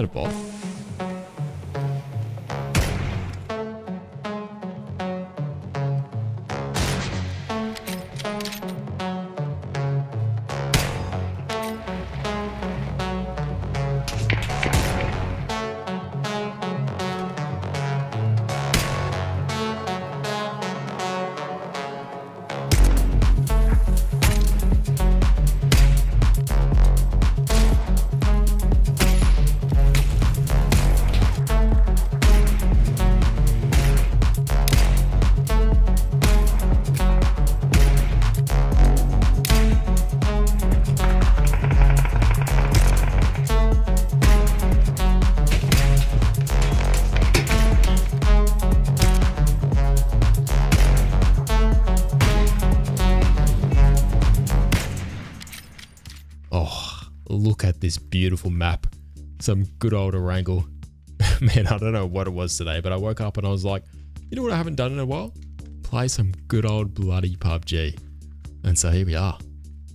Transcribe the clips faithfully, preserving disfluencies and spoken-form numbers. They're both. Look at this beautiful map. Some good old Erangel. Man, I don't know what it was today, but I woke up and I was like, you know what I haven't done in a while? Play some good old bloody P U B G. And so here we are.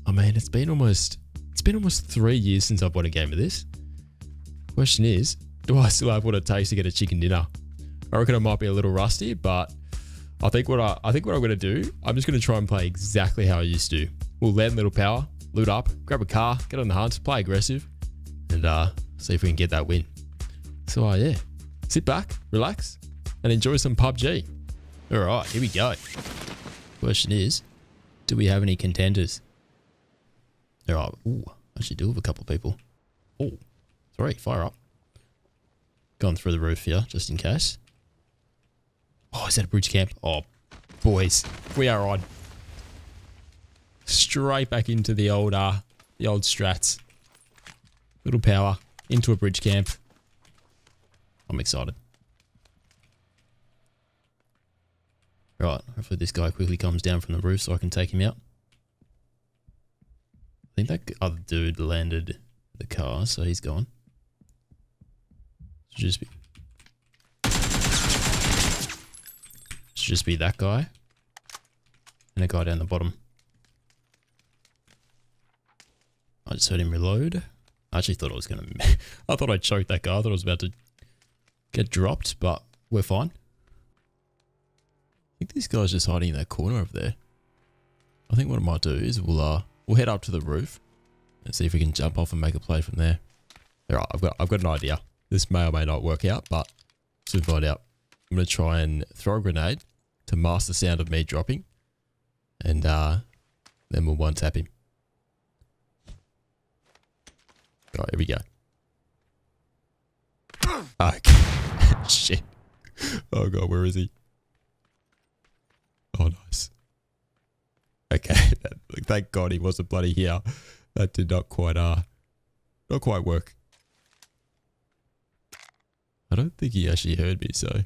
I mean, it's been almost, it's been almost three years since I've bought a game of this. Question is, do I still have what it takes to get a chicken dinner? I reckon I might be a little rusty, but I think what I, I think what I'm gonna do, I'm just gonna try and play exactly how I used to. We'll land little power, loot up, grab a car, get on the hunt, play aggressive, and uh, see if we can get that win. So uh, yeah, sit back, relax, and enjoy some P U B G. All right, here we go. Question is, do we have any contenders? All right, ooh, I should do with a couple of people. Oh, sorry, fire up. Gone through the roof here, just in case. Oh, is that a bridge camp? Oh, boys, we are on. Straight back into the old, uh, the old strats. Little power into a bridge camp. I'm excited. Right, hopefully this guy quickly comes down from the roof so I can take him out. I think that other dude landed the car, so he's gone. Should just be, should just be that guy and a guy down the bottom. I just heard him reload. I actually thought I was going to... I thought I choked that guy. I thought I was about to get dropped, but we're fine. I think this guy's just hiding in that corner over there. I think what I might do is we'll uh, we'll head up to the roof and see if we can jump off and make a play from there. All right, I've got, I've got an idea. This may or may not work out, but soon find out. I'm going to try and throw a grenade to mask the sound of me dropping, and uh, then we'll one-tap him. Right, here we go. Okay. Shit. Oh, God, where is he? Oh, nice. Okay. Thank God he wasn't bloody here. That did not quite, uh, not quite work. I don't think he actually heard me, so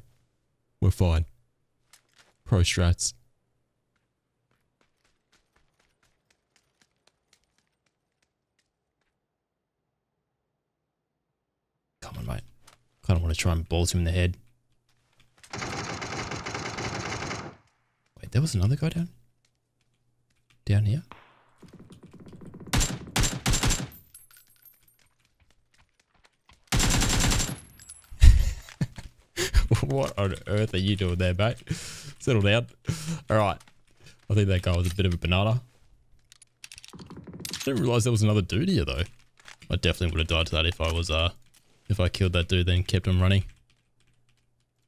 we're fine. Pro strats. Come on, mate. Kind of want to try and bolt him in the head. Wait, there was another guy down? Down here? What on earth are you doing there, mate? Settle down. All right. I think that guy was a bit of a banana. I didn't realize there was another dude here, though. I definitely would have died to that if I was... uh. If I killed that dude, then kept him running.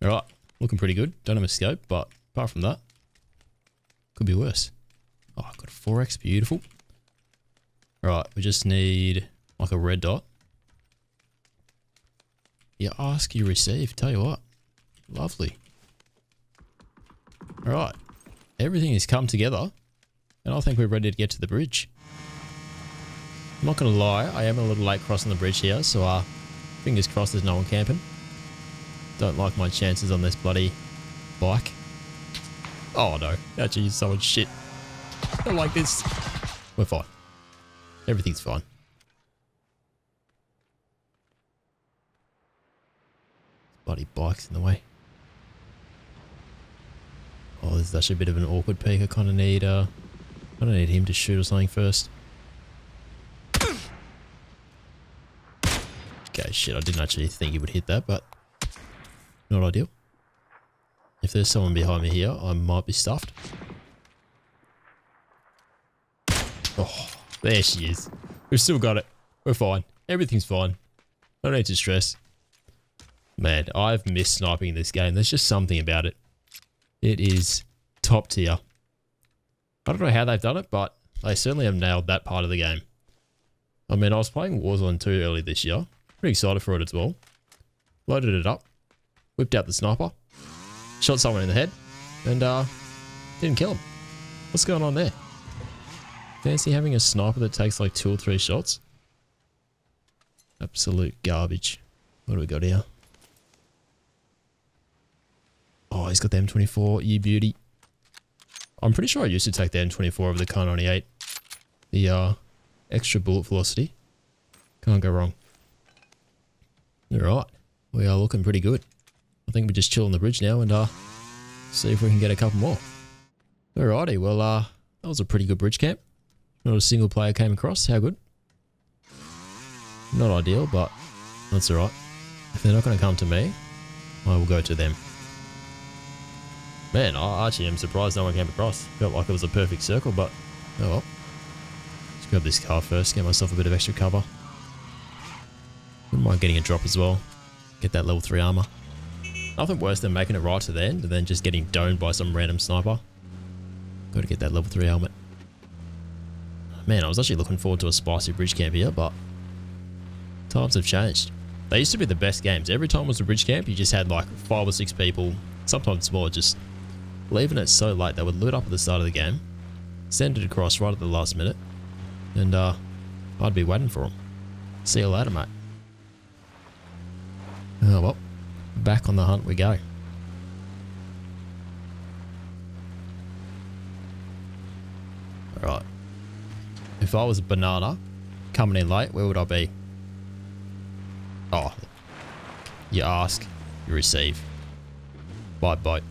All right, looking pretty good. Don't have a scope, but apart from that, could be worse. Oh, I've got a four X, beautiful. All right, we just need like a red dot. You ask, you receive. Tell you what, lovely. All right, everything has come together, and I think we're ready to get to the bridge. I'm not gonna lie, I am a little late crossing the bridge here, so uh. fingers crossed there's no one camping. Don't like my chances on this bloody bike. Oh no, actually someone's shit. Don't like this. We're fine. Everything's fine. Bloody bike's in the way. Oh, this is actually a bit of an awkward peek. I kind of need, uh, I don't need him to shoot or something first. Okay, shit, I didn't actually think he would hit that, but not ideal. If there's someone behind me here, I might be stuffed. Oh, there she is. We've still got it. We're fine. Everything's fine. No need to stress. Man, I've missed sniping in this game. There's just something about it. It is top tier. I don't know how they've done it, but they certainly have nailed that part of the game. I mean, I was playing Warzone two early this year. Pretty excited for it as well. Loaded it up. Whipped out the sniper. Shot someone in the head. And, uh, didn't kill him. What's going on there? Fancy having a sniper that takes like two or three shots? Absolute garbage. What do we got here? Oh, he's got the M twenty-four, you beauty. I'm pretty sure I used to take the M twenty-four over the K ninety-eight. The uh, extra bullet velocity. Can't go wrong. Alright, we are looking pretty good. I think we just chill on the bridge now and uh, see if we can get a couple more. Alrighty, well, uh, that was a pretty good bridge camp. Not a single player came across, how good? Not ideal, but that's alright. If they're not going to come to me, I will go to them. Man, I actually am surprised no one came across. Felt like it was a perfect circle, but oh well. Let's grab this car first, get myself a bit of extra cover. Wouldn't mind getting a drop as well. Get that level three armor. Nothing worse than making it right to the end and then just getting domed by some random sniper. Gotta get that level three helmet. Man, I was actually looking forward to a spicy bridge camp here, but times have changed. They used to be the best games. Every time it was a bridge camp, you just had like five or six people, sometimes more, just leaving it so late they would loot up at the start of the game, send it across right at the last minute, and uh, I'd be waiting for them. See you later, mate. Oh well, back on the hunt we go. Alright. If I was a banana coming in late, where would I be? Oh, you ask, you receive. By boat.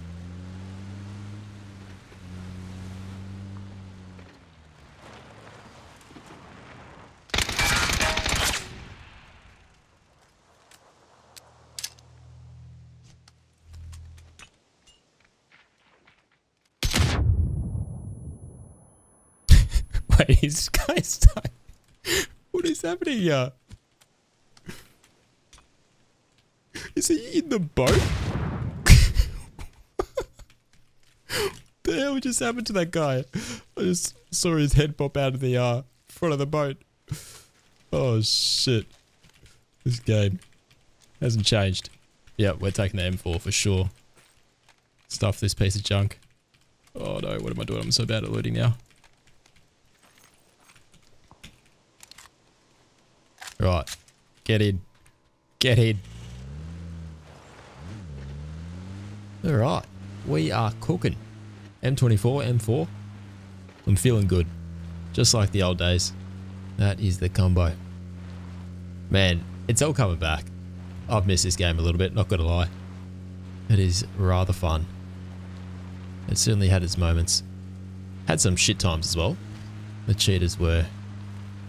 Wait, is this guy stuck? What is happening here? Is he in the boat? The hell just happened to that guy? I just saw his head pop out of the uh, front of the boat. Oh shit. This game hasn't changed. Yeah, we're taking the M four for sure. Stuff this piece of junk. Oh no, what am I doing? I'm so bad at looting now. Right, get in. Get in. Alright, we are cooking. M twenty-four, M four. I'm feeling good. Just like the old days. That is the combo. Man, it's all coming back. I've missed this game a little bit, not gonna lie. It is rather fun. It certainly had its moments. Had some shit times as well. The cheaters were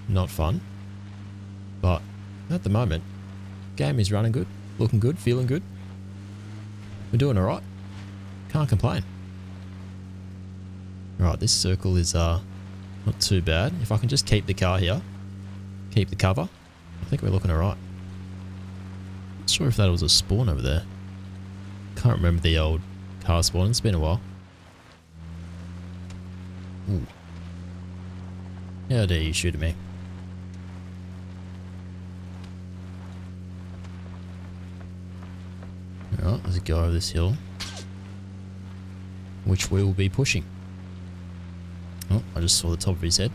not fun. But at the moment, game is running good, looking good, feeling good. We're doing alright. Can't complain. Alright, this circle is uh, not too bad. If I can just keep the car here, keep the cover, I think we're looking alright. Not sure if that was a spawn over there. Can't remember the old car spawn. It's been a while. Ooh. How dare you shoot at me? Alright, there's a guy over this hill, which we will be pushing. Oh, I just saw the top of his head.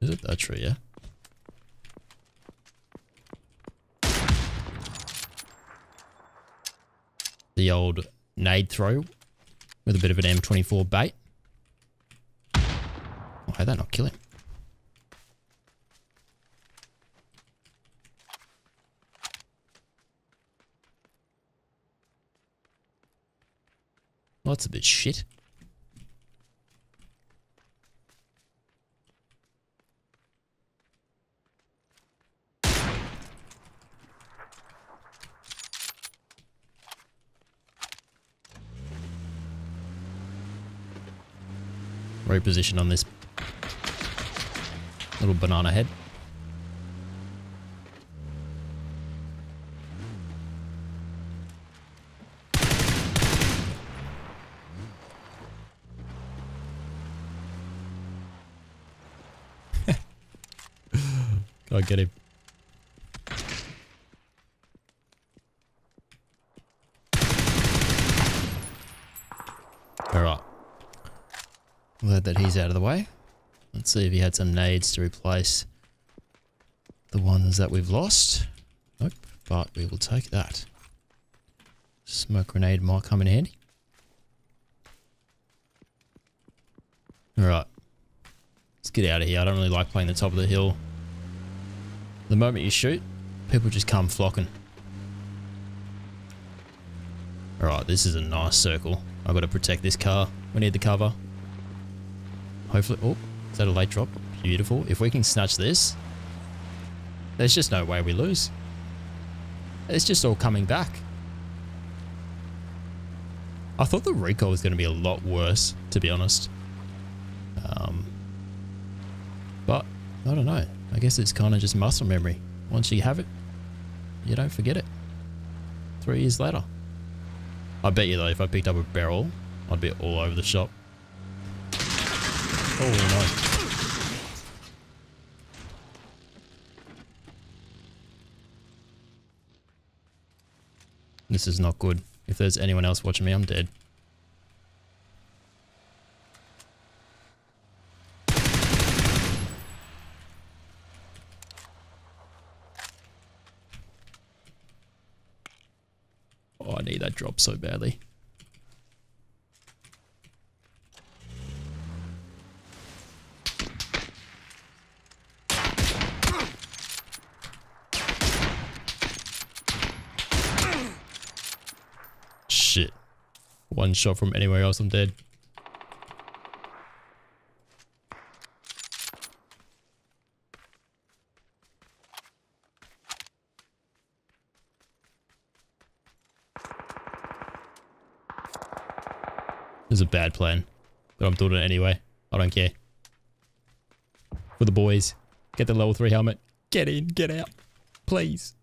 Is it that tree, yeah? The old nade throw with a bit of an M twenty-four bait. Oh, how'd that not kill him? Well, that's a bit shit. Right position on this little banana head. Gotta get him. Alright. Glad that he's out of the way. Let's see if he had some nades to replace the ones that we've lost. Nope, but we will take that. Smoke grenade might come in handy. Alright. Let's get out of here. I don't really like playing the top of the hill. The moment you shoot, people just come flocking. Alright, this is a nice circle. I've got to protect this car. We need the cover. Hopefully... Oh, is that a late drop? Beautiful. If we can snatch this, there's just no way we lose. It's just all coming back. I thought the recoil was going to be a lot worse, to be honest. Um, but, I don't know. I guess it's kind of just muscle memory. Once you have it, you don't forget it. Three years later. I bet you though, if I picked up a barrel, I'd be all over the shop. Oh no. This is not good. If there's anyone else watching me, I'm dead. I need that drop so badly. Shit. One shot from anywhere else, I'm dead. It was a bad plan, but I'm doing it anyway. I don't care. For the boys, get the level three helmet. Get in, get out, please.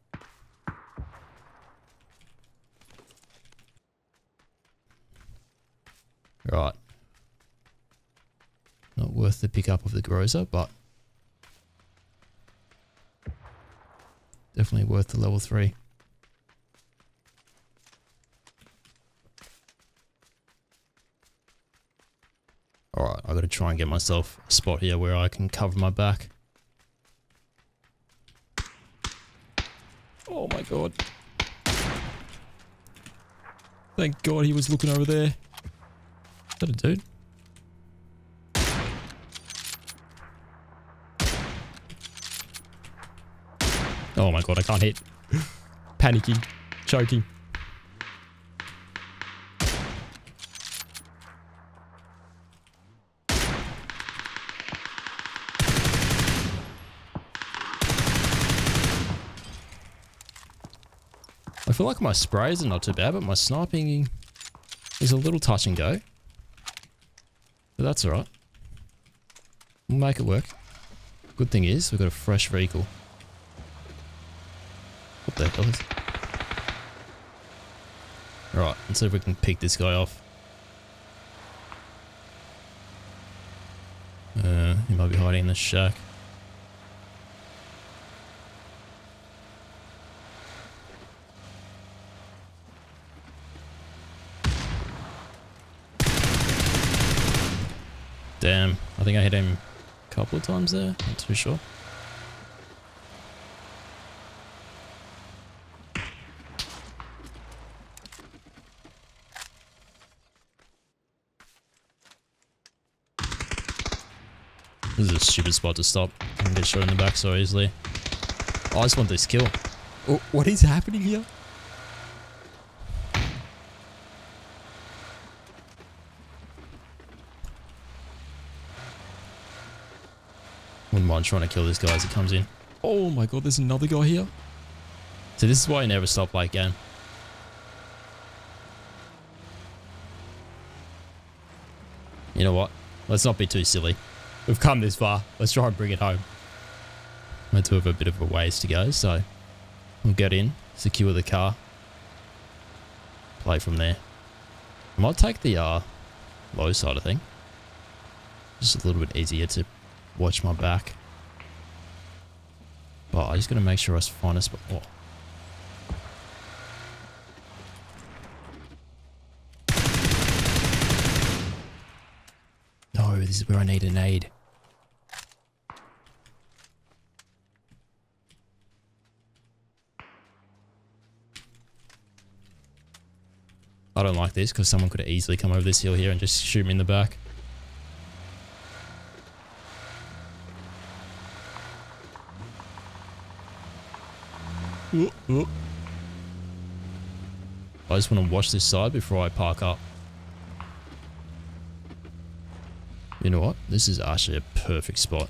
Right. Not worth the pickup of the Groza, but definitely worth the level three. Alright, I've got to try and get myself a spot here where I can cover my back. Oh my god. Thank god he was looking over there. Is that a dude? Oh my god, I can't hit. Panicking. Choking. I feel like my sprays are not too bad, but my sniping is a little touch and go. But that's alright. We'll make it work. Good thing is, we've got a fresh vehicle. What the hell is it? Alright, let's see if we can pick this guy off. Uh, he might be hiding in the shack. Damn, I think I hit him a couple of times there, not too sure. This is a stupid spot to stop. I can get shot in the back so easily. Oh, I just want this kill. Oh, what is happening here? wouldn't mind trying to kill this guy as it comes in. Oh my god, there's another guy here. So this is why I never stop like game. You know what? Let's not be too silly. We've come this far. Let's try and bring it home. I do have a bit of a ways to go, so we'll get in, secure the car, play from there. I might take the uh, low side, I think. Just a little bit easier to watch my back. But I just got to make sure I find a spot. Oh. No, this is where I need an aid. I don't like this because someone could have easily come over this hill here and just shoot me in the back. Ooh, ooh. I just want to watch this side before I park up. You know what? This is actually a perfect spot.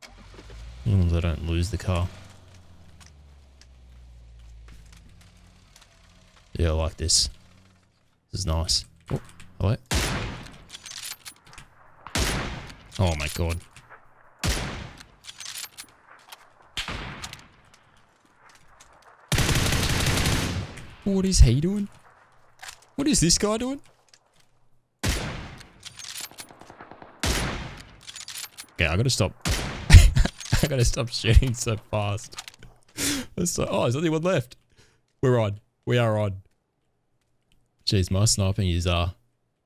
As long as I don't lose the car. Yeah, I like this. This is nice. Oh, hello. Oh my god. What is he doing? What is this guy doing? Okay, I gotta stop. I gotta stop shooting so fast. So, oh, there's only one left. We're on. We are on. Jeez, my sniping is uh,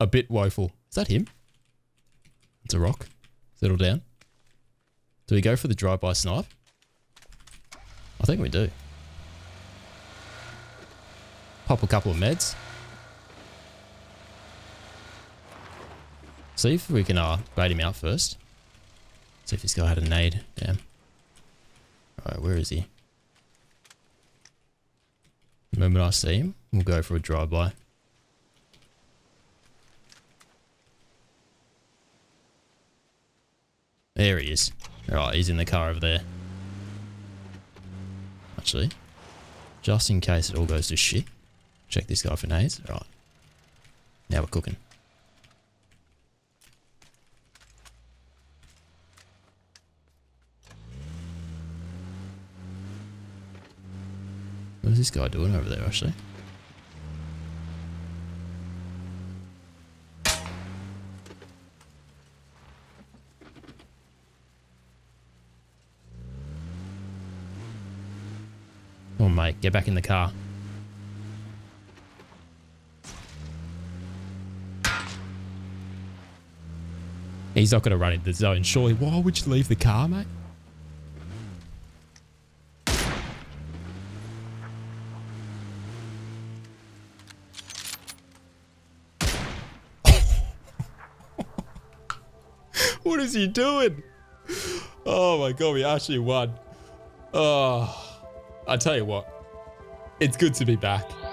a bit woeful. Is that him? It's a rock. Settle down. Do we go for the drive-by snipe? I think we do. Pop a couple of meds. See if we can uh, bait him out first. See if this guy had a nade. Damn. Alright, where is he? The moment I see him, we'll go for a drive-by. There he is. Alright, he's in the car over there. Actually, just in case it all goes to shit, check this guy for nades. Alright. Now we're cooking. What is this guy doing over there, actually? Oh, mate, get back in the car. He's not going to run into the zone, surely. Why would you leave the car, mate? What is he doing? Oh my god, we actually won. Oh, I tell you what, it's good to be back.